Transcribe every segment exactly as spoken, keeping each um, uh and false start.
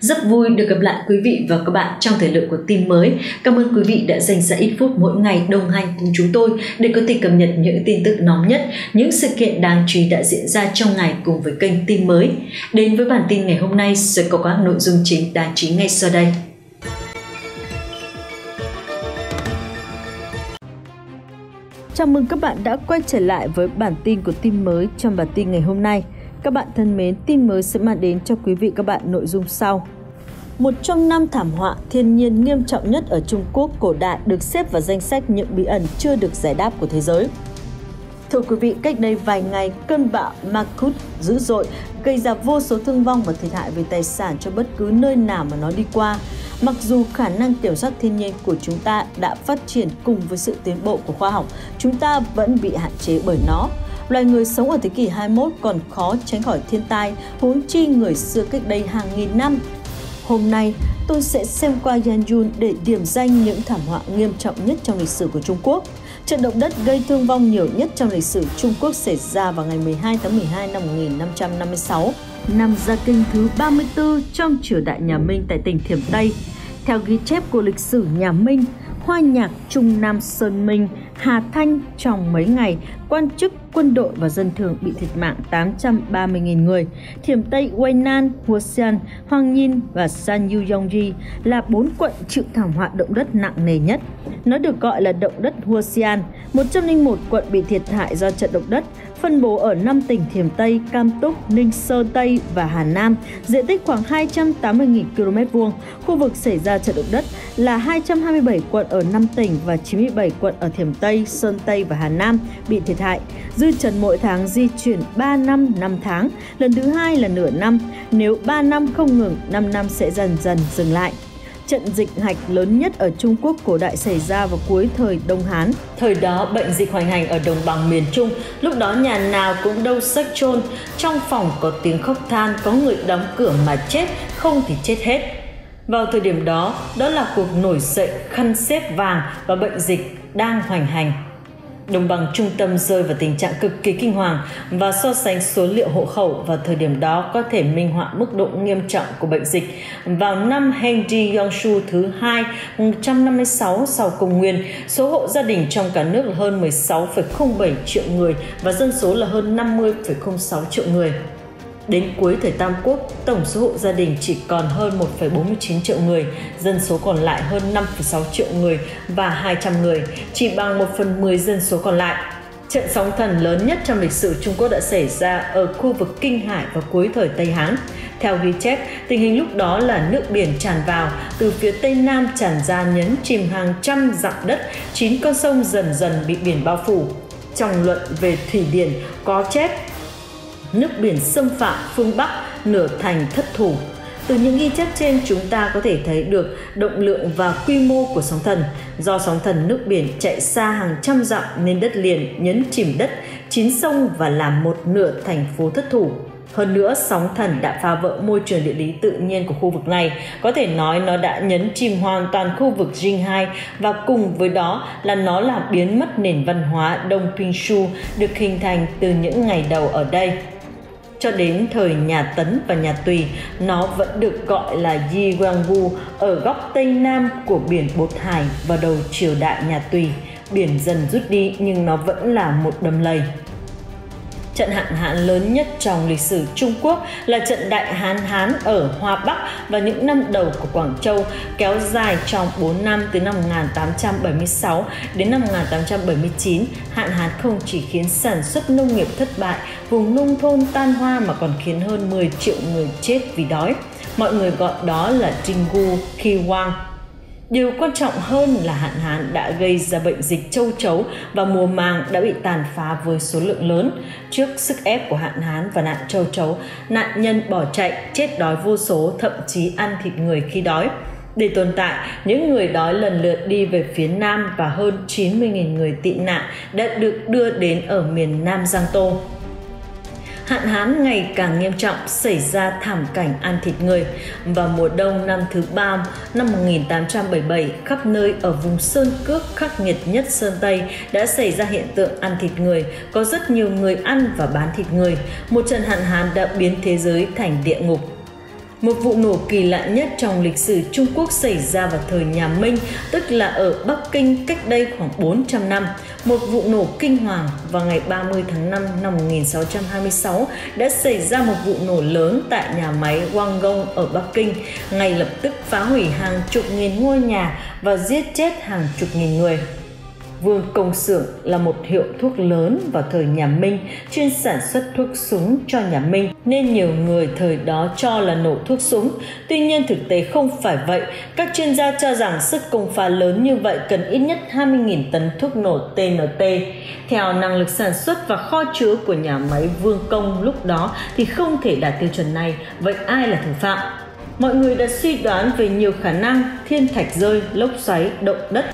Rất vui được gặp lại quý vị và các bạn trong thời lượng của tin mới. Cảm ơn quý vị đã dành ra ít phút mỗi ngày đồng hành cùng chúng tôi để có thể cập nhật những tin tức nóng nhất, những sự kiện đáng chú ý đã diễn ra trong ngày cùng với kênh tin mới. Đến với bản tin ngày hôm nay sẽ có các nội dung chính đáng chú ý ngay sau đây. Chào mừng các bạn đã quay trở lại với bản tin của tin mới trong bản tin ngày hôm nay. Các bạn thân mến, tin mới sẽ mang đến cho quý vị các bạn nội dung sau. Một trong năm thảm họa thiên nhiên nghiêm trọng nhất ở Trung Quốc cổ đại được xếp vào danh sách những bí ẩn chưa được giải đáp của thế giới. Thưa quý vị, cách đây vài ngày, cơn bão Marcus dữ dội gây ra vô số thương vong và thiệt hại về tài sản cho bất cứ nơi nào mà nó đi qua. Mặc dù khả năng kiểm soát thiên nhiên của chúng ta đã phát triển cùng với sự tiến bộ của khoa học, chúng ta vẫn bị hạn chế bởi nó. Loài người sống ở thế kỷ hai mươi mốt còn khó tránh khỏi thiên tai, huống chi người xưa cách đây hàng nghìn năm. Hôm nay, tôi sẽ xem qua Yan Jun để điểm danh những thảm họa nghiêm trọng nhất trong lịch sử của Trung Quốc. Trận động đất gây thương vong nhiều nhất trong lịch sử Trung Quốc xảy ra vào ngày mười hai tháng mười hai năm một nghìn năm trăm năm mươi sáu, năm Gia Kinh thứ ba mươi tư trong triều đại nhà Minh tại tỉnh Thiểm Tây. Theo ghi chép của lịch sử nhà Minh, hoa nhạc Trung Nam Sơn Minh, Hà Thanh trong mấy ngày, quan chức, quân đội và dân thường bị thiệt mạng tám trăm ba mươi nghìn người. Thiểm Tây, Huainan, Huaxian, Hoàng Nhìn và San Yu Yongji là bốn quận chịu thảm họa động đất nặng nề nhất. Nó được gọi là động đất Huaxian. một trăm lẻ một quận bị thiệt hại do trận động đất, phân bố ở năm tỉnh Thiểm Tây, Cam Túc, Ninh Sơn Tây và Hà Nam, diện tích khoảng hai trăm tám mươi nghìn ki lô mét vuông. Khu vực xảy ra trận động đất là hai trăm hai mươi bảy quận ở năm tỉnh và chín mươi bảy quận ở Thiểm Tây, Sơn Tây và Hà Nam bị thiệt hại. Dư chấn mỗi tháng di chuyển ba năm, năm tháng, lần thứ hai là nửa năm. Nếu ba năm không ngừng, năm năm sẽ dần dần dừng lại. Trận dịch hạch lớn nhất ở Trung Quốc cổ đại xảy ra vào cuối thời Đông Hán. Thời đó, bệnh dịch hoành hành ở đồng bằng miền Trung, lúc đó nhà nào cũng đâu xác chôn, trong phòng có tiếng khóc than, có người đóng cửa mà chết, không thì chết hết. Vào thời điểm đó, đó là cuộc nổi dậy khăn xếp vàng và bệnh dịch đang hoành hành. Đồng bằng trung tâm rơi vào tình trạng cực kỳ kinh hoàng, và so sánh số liệu hộ khẩu vào thời điểm đó có thể minh họa mức độ nghiêm trọng của bệnh dịch. Vào năm Hengji Yonshu thứ hai, một trăm năm mươi sáu sau công nguyên, số hộ gia đình trong cả nước là hơn mười sáu phẩy không bảy triệu người và dân số là hơn năm mươi phẩy không sáu triệu người. Đến cuối thời Tam Quốc, tổng số hộ gia đình chỉ còn hơn một phẩy bốn mươi chín triệu người, dân số còn lại hơn năm phẩy sáu triệu người và hai trăm người, chỉ bằng một phần mười dân số còn lại. Trận sóng thần lớn nhất trong lịch sử Trung Quốc đã xảy ra ở khu vực Kinh Hải vào cuối thời Tây Hán. Theo ghi chép, tình hình lúc đó là nước biển tràn vào, từ phía Tây Nam tràn ra nhấn chìm hàng trăm dặm đất, chín con sông dần dần bị biển bao phủ. Trong luận về thủy điện có chép, nước biển xâm phạm phương Bắc, nửa thành thất thủ. Từ những ghi chép trên, chúng ta có thể thấy được động lượng và quy mô của sóng thần. Do sóng thần nước biển chạy xa hàng trăm dặm nên đất liền nhấn chìm đất, chín sông và làm một nửa thành phố thất thủ. Hơn nữa, sóng thần đã phá vỡ môi trường địa lý tự nhiên của khu vực này. Có thể nói nó đã nhấn chìm hoàn toàn khu vực Jinghai, và cùng với đó là nó làm biến mất nền văn hóa Đông Pingshu được hình thành từ những ngày đầu ở đây. Cho đến thời nhà Tấn và nhà Tùy, nó vẫn được gọi là Yi Wanggu ở góc Tây Nam của biển Bột Hải vào đầu triều đại nhà Tùy. Biển dần rút đi nhưng nó vẫn là một đầm lầy. Trận hạn hán lớn nhất trong lịch sử Trung Quốc là trận Đại Hán Hán ở Hoa Bắc và những năm đầu của Quảng Châu, kéo dài trong bốn năm, từ năm một nghìn tám trăm bảy mươi sáu đến năm một nghìn tám trăm bảy mươi chín. Hạn hán không chỉ khiến sản xuất nông nghiệp thất bại, vùng nông thôn tan hoa mà còn khiến hơn mười triệu người chết vì đói. Mọi người gọi đó là Dingu Kiwang. Điều quan trọng hơn là hạn hán đã gây ra bệnh dịch châu chấu và mùa màng đã bị tàn phá với số lượng lớn. Trước sức ép của hạn hán và nạn châu chấu, nạn nhân bỏ chạy, chết đói vô số, thậm chí ăn thịt người khi đói. Để tồn tại, những người đói lần lượt đi về phía Nam và hơn chín mươi nghìn người tị nạn đã được đưa đến ở miền Nam Giang Tô. Hạn hán ngày càng nghiêm trọng, xảy ra thảm cảnh ăn thịt người. Vào mùa đông năm thứ ba năm một nghìn tám trăm bảy mươi bảy, khắp nơi ở vùng sơn cước khắc nghiệt nhất Sơn Tây đã xảy ra hiện tượng ăn thịt người, có rất nhiều người ăn và bán thịt người. Một trận hạn hán đã biến thế giới thành địa ngục. Một vụ nổ kỳ lạ nhất trong lịch sử Trung Quốc xảy ra vào thời nhà Minh, tức là ở Bắc Kinh cách đây khoảng bốn trăm năm. Một vụ nổ kinh hoàng vào ngày ba mươi tháng năm năm một nghìn sáu trăm hai mươi sáu đã xảy ra một vụ nổ lớn tại nhà máy Wanggong ở Bắc Kinh, ngay lập tức phá hủy hàng chục nghìn ngôi nhà và giết chết hàng chục nghìn người. Vương Công xưởng là một hiệu thuốc lớn vào thời nhà Minh, chuyên sản xuất thuốc súng cho nhà Minh, nên nhiều người thời đó cho là nổ thuốc súng. Tuy nhiên thực tế không phải vậy, các chuyên gia cho rằng sức công phá lớn như vậy cần ít nhất hai mươi nghìn tấn thuốc nổ tê en tê. Theo năng lực sản xuất và kho chứa của nhà máy Vương Công lúc đó thì không thể đạt tiêu chuẩn này, vậy ai là thủ phạm? Mọi người đã suy đoán về nhiều khả năng: thiên thạch rơi, lốc xoáy, động đất.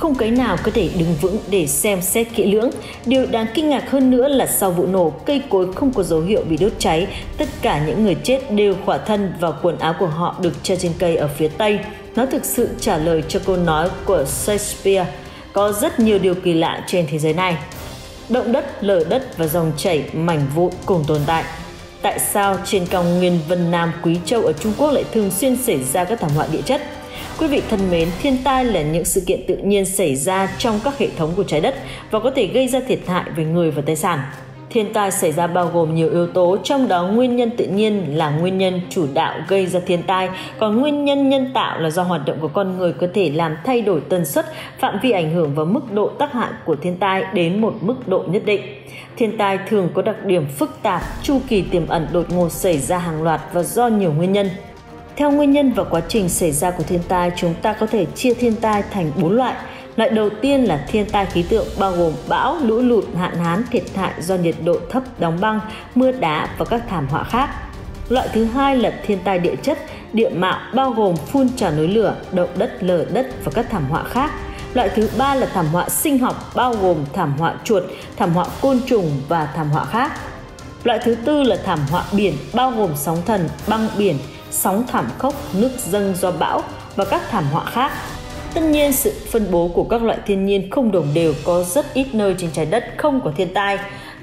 Không cái nào có thể đứng vững để xem xét kỹ lưỡng. Điều đáng kinh ngạc hơn nữa là sau vụ nổ, cây cối không có dấu hiệu bị đốt cháy. Tất cả những người chết đều khỏa thân và quần áo của họ được treo trên cây ở phía Tây. Nó thực sự trả lời cho câu nói của Shakespeare: có rất nhiều điều kỳ lạ trên thế giới này. Động đất, lở đất và dòng chảy mảnh vụn cùng tồn tại. Tại sao trên cao nguyên Vân Nam, Quý Châu ở Trung Quốc lại thường xuyên xảy ra các thảm họa địa chất? Quý vị thân mến, thiên tai là những sự kiện tự nhiên xảy ra trong các hệ thống của trái đất và có thể gây ra thiệt hại về người và tài sản. Thiên tai xảy ra bao gồm nhiều yếu tố, trong đó nguyên nhân tự nhiên là nguyên nhân chủ đạo gây ra thiên tai, còn nguyên nhân nhân tạo là do hoạt động của con người có thể làm thay đổi tần suất, phạm vi ảnh hưởng và mức độ tác hại của thiên tai đến một mức độ nhất định. Thiên tai thường có đặc điểm phức tạp, chu kỳ tiềm ẩn đột ngột xảy ra hàng loạt và do nhiều nguyên nhân. Theo nguyên nhân và quá trình xảy ra của thiên tai, chúng ta có thể chia thiên tai thành bốn loại. Loại đầu tiên là thiên tai khí tượng, bao gồm bão, lũ lụt, hạn hán, thiệt hại do nhiệt độ thấp, đóng băng, mưa đá và các thảm họa khác. Loại thứ hai là thiên tai địa chất, địa mạo, bao gồm phun trào núi lửa, động đất, lở đất và các thảm họa khác. Loại thứ ba là thảm họa sinh học, bao gồm thảm họa chuột, thảm họa côn trùng và thảm họa khác. Loại thứ tư là thảm họa biển, bao gồm sóng thần, băng biển, sóng thảm khốc, nước dâng do bão và các thảm họa khác. Tất nhiên, sự phân bố của các loại thiên nhiên không đồng đều, có rất ít nơi trên trái đất không có thiên tai.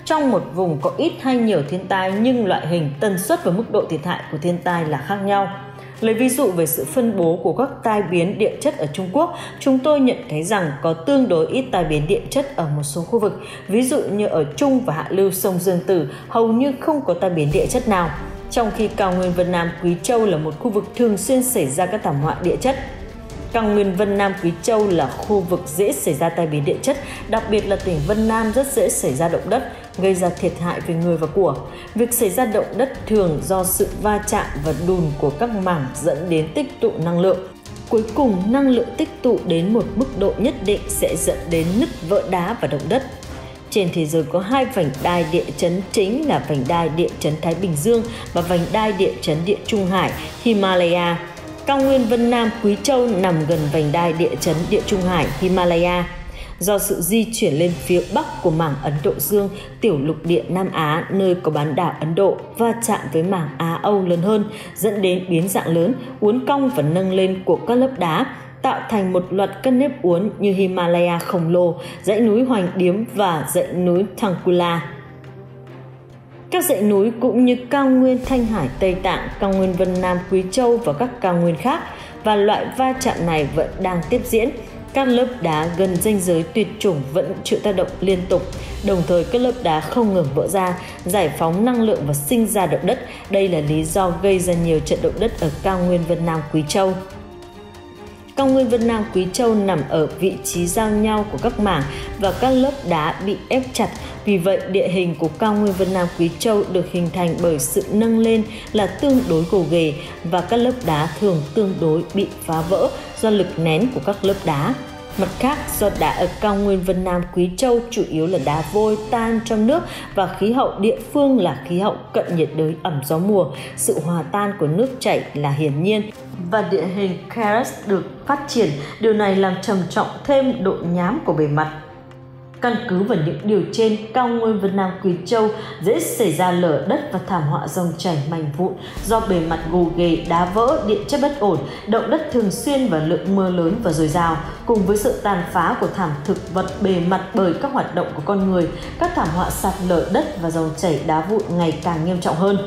Trong một vùng có ít hay nhiều thiên tai, nhưng loại hình, tần suất và mức độ thiệt hại của thiên tai là khác nhau. Lấy ví dụ về sự phân bố của các tai biến địa chất ở Trung Quốc, chúng tôi nhận thấy rằng có tương đối ít tai biến địa chất ở một số khu vực. Ví dụ như ở Trung và Hạ lưu sông Dương Tử, hầu như không có tai biến địa chất nào, trong khi cao nguyên Vân Nam Quý Châu là một khu vực thường xuyên xảy ra các thảm họa địa chất. Cao nguyên Vân Nam Quý Châu là khu vực dễ xảy ra tai biến địa chất, đặc biệt là tỉnh Vân Nam rất dễ xảy ra động đất, gây ra thiệt hại về người và của. Việc xảy ra động đất thường do sự va chạm và đùn của các mảng dẫn đến tích tụ năng lượng. Cuối cùng, năng lượng tích tụ đến một mức độ nhất định sẽ dẫn đến nứt vỡ đá và động đất. Trên thế giới có hai vành đai địa chấn chính là vành đai địa chấn Thái Bình Dương và vành đai địa chấn Địa Trung Hải, Himalaya. Cao nguyên Vân Nam Quý Châu nằm gần vành đai địa chấn Địa Trung Hải, Himalaya. Do sự di chuyển lên phía bắc của mảng Ấn Độ Dương, tiểu lục địa Nam Á, nơi có bán đảo Ấn Độ, va chạm với mảng Á-Âu lớn hơn, dẫn đến biến dạng lớn, uốn cong và nâng lên của các lớp đá, tạo thành một loạt các nếp uốn như Himalaya khổng lồ, dãy núi Hoành Diêm và dãy núi Thăng Kula. Các dãy núi cũng như cao nguyên Thanh Hải Tây Tạng, cao nguyên Vân Nam Quý Châu và các cao nguyên khác, và loại va chạm này vẫn đang tiếp diễn. Các lớp đá gần ranh giới tuyệt chủng vẫn chịu tác động liên tục, đồng thời các lớp đá không ngừng vỡ ra, giải phóng năng lượng và sinh ra động đất. Đây là lý do gây ra nhiều trận động đất ở cao nguyên Vân Nam Quý Châu. Cao nguyên Vân Nam Quý Châu nằm ở vị trí giao nhau của các mảng và các lớp đá bị ép chặt. Vì vậy, địa hình của cao nguyên Vân Nam Quý Châu được hình thành bởi sự nâng lên là tương đối gồ ghề và các lớp đá thường tương đối bị phá vỡ do lực nén của các lớp đá. Mặt khác, do đá ở cao nguyên Vân Nam Quý Châu chủ yếu là đá vôi tan trong nước và khí hậu địa phương là khí hậu cận nhiệt đới ẩm gió mùa, sự hòa tan của nước chảy là hiển nhiên và địa hình karst được phát triển, điều này làm trầm trọng thêm độ nhám của bề mặt. Căn cứ vào những điều trên, cao nguyên Vân Nam Quý Châu dễ xảy ra lở đất và thảm họa dòng chảy mảnh vụn do bề mặt gồ ghề, đá vỡ, địa chất bất ổn, động đất thường xuyên và lượng mưa lớn và dồi dào, cùng với sự tàn phá của thảm thực vật bề mặt bởi các hoạt động của con người, các thảm họa sạt lở đất và dòng chảy đá vụn ngày càng nghiêm trọng hơn.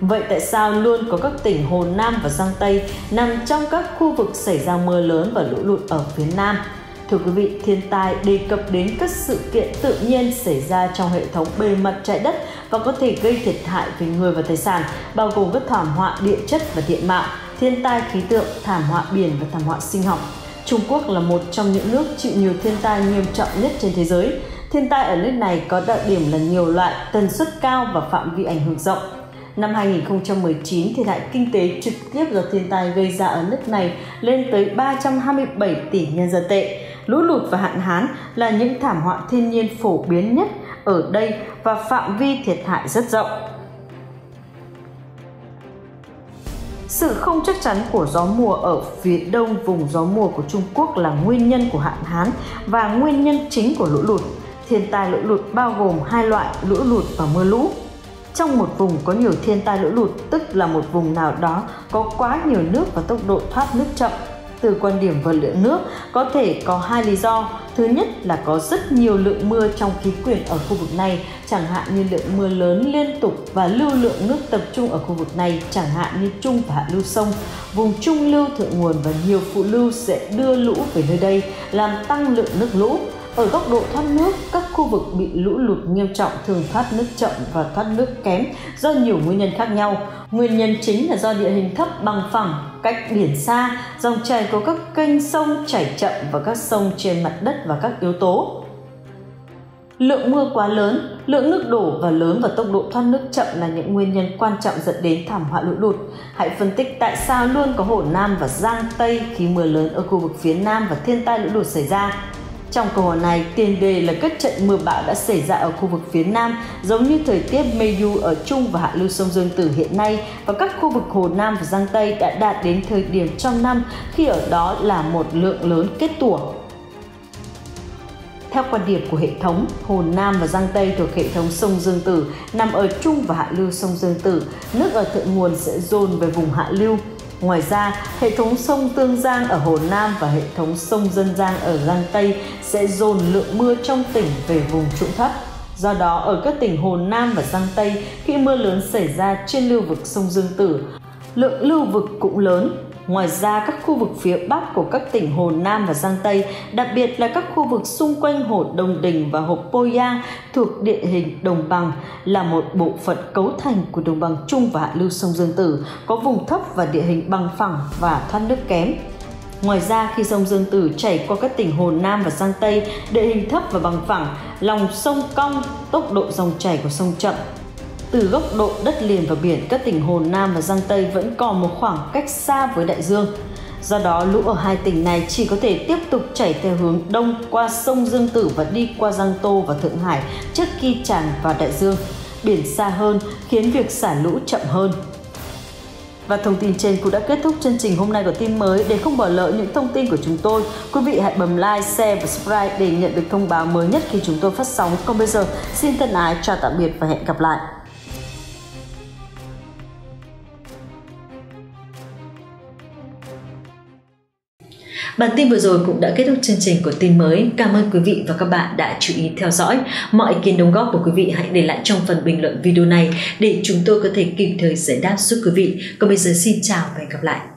Vậy tại sao luôn có các tỉnh Hồ Nam và Giang Tây nằm trong các khu vực xảy ra mưa lớn và lũ lụt ở phía Nam? Thưa quý vị, thiên tai đề cập đến các sự kiện tự nhiên xảy ra trong hệ thống bề mặt trái đất và có thể gây thiệt hại về người và tài sản, bao gồm các thảm họa địa chất và địa mạo, thiên tai khí tượng, thảm họa biển và thảm họa sinh học. Trung Quốc là một trong những nước chịu nhiều thiên tai nghiêm trọng nhất trên thế giới. Thiên tai ở nước này có đặc điểm là nhiều loại, tần suất cao và phạm vi ảnh hưởng rộng. Năm hai nghìn không trăm mười chín, thiệt hại kinh tế trực tiếp do thiên tai gây ra ở nước này lên tới ba trăm hai mươi bảy tỷ nhân dân tệ. Lũ lụt và hạn hán là những thảm họa thiên nhiên phổ biến nhất ở đây và phạm vi thiệt hại rất rộng. Sự không chắc chắn của gió mùa ở phía đông vùng gió mùa của Trung Quốc là nguyên nhân của hạn hán và nguyên nhân chính của lũ lụt. Thiên tai lũ lụt bao gồm hai loại: lũ lụt và mưa lũ. Trong một vùng có nhiều thiên tai lũ lụt, tức là một vùng nào đó có quá nhiều nước và tốc độ thoát nước chậm. Từ quan điểm về lượng nước, có thể có hai lý do. Thứ nhất là có rất nhiều lượng mưa trong khí quyển ở khu vực này, chẳng hạn như lượng mưa lớn liên tục và lưu lượng nước tập trung ở khu vực này, chẳng hạn như trung và hạ lưu sông, vùng trung lưu, thượng nguồn và nhiều phụ lưu sẽ đưa lũ về nơi đây, làm tăng lượng nước lũ. Ở góc độ thoát nước, các khu vực bị lũ lụt nghiêm trọng thường thoát nước chậm và thoát nước kém do nhiều nguyên nhân khác nhau. Nguyên nhân chính là do địa hình thấp bằng phẳng, cách biển xa, dòng chảy của các kênh sông chảy chậm và các sông trên mặt đất và các yếu tố. Lượng mưa quá lớn, lượng nước đổ và lớn và tốc độ thoát nước chậm là những nguyên nhân quan trọng dẫn đến thảm họa lũ lụt. Hãy phân tích tại sao luôn có Hồ Nam và Giang Tây khi mưa lớn ở khu vực phía Nam và thiên tai lũ lụt xảy ra. Trong câu hỏi này, tiền đề là các trận mưa bão đã xảy ra ở khu vực phía Nam, giống như thời tiết Meiyu ở trung và hạ lưu sông Dương Tử hiện nay, và các khu vực Hồ Nam và Giang Tây đã đạt đến thời điểm trong năm khi ở đó là một lượng lớn kết tủa. Theo quan điểm của hệ thống, Hồ Nam và Giang Tây thuộc hệ thống sông Dương Tử, nằm ở trung và hạ lưu sông Dương Tử, nước ở thượng nguồn sẽ dồn về vùng hạ lưu. Ngoài ra, hệ thống sông Tương Giang ở Hồ Nam và hệ thống sông Dân Giang ở Giang Tây sẽ dồn lượng mưa trong tỉnh về vùng trũng thấp. Do đó, ở các tỉnh Hồ Nam và Giang Tây, khi mưa lớn xảy ra trên lưu vực sông Dương Tử, lượng lưu vực cũng lớn. Ngoài ra, các khu vực phía Bắc của các tỉnh Hồ Nam và Giang Tây, đặc biệt là các khu vực xung quanh hồ Đồng Đình và hồ Poyang thuộc địa hình đồng bằng, là một bộ phận cấu thành của đồng bằng trung và hạ lưu sông Dương Tử, có vùng thấp và địa hình bằng phẳng và thoát nước kém. Ngoài ra, khi sông Dương Tử chảy qua các tỉnh Hồ Nam và Giang Tây, địa hình thấp và bằng phẳng, lòng sông cong, tốc độ dòng chảy của sông chậm. Từ góc độ đất liền và biển, các tỉnh Hồ Nam và Giang Tây vẫn còn một khoảng cách xa với đại dương. Do đó, lũ ở hai tỉnh này chỉ có thể tiếp tục chảy theo hướng đông qua sông Dương Tử và đi qua Giang Tô và Thượng Hải trước khi tràn vào đại dương. Biển xa hơn khiến việc xả lũ chậm hơn. Và thông tin trên cũng đã kết thúc chương trình hôm nay của tin mới. Để không bỏ lỡ những thông tin của chúng tôi, quý vị hãy bấm like, share và subscribe để nhận được thông báo mới nhất khi chúng tôi phát sóng. Còn bây giờ, xin thân ái chào tạm biệt và hẹn gặp lại. Bản tin vừa rồi cũng đã kết thúc chương trình của tin mới. Cảm ơn quý vị và các bạn đã chú ý theo dõi. Mọi ý kiến đóng góp của quý vị hãy để lại trong phần bình luận video này để chúng tôi có thể kịp thời giải đáp giúp quý vị. Còn bây giờ xin chào và hẹn gặp lại.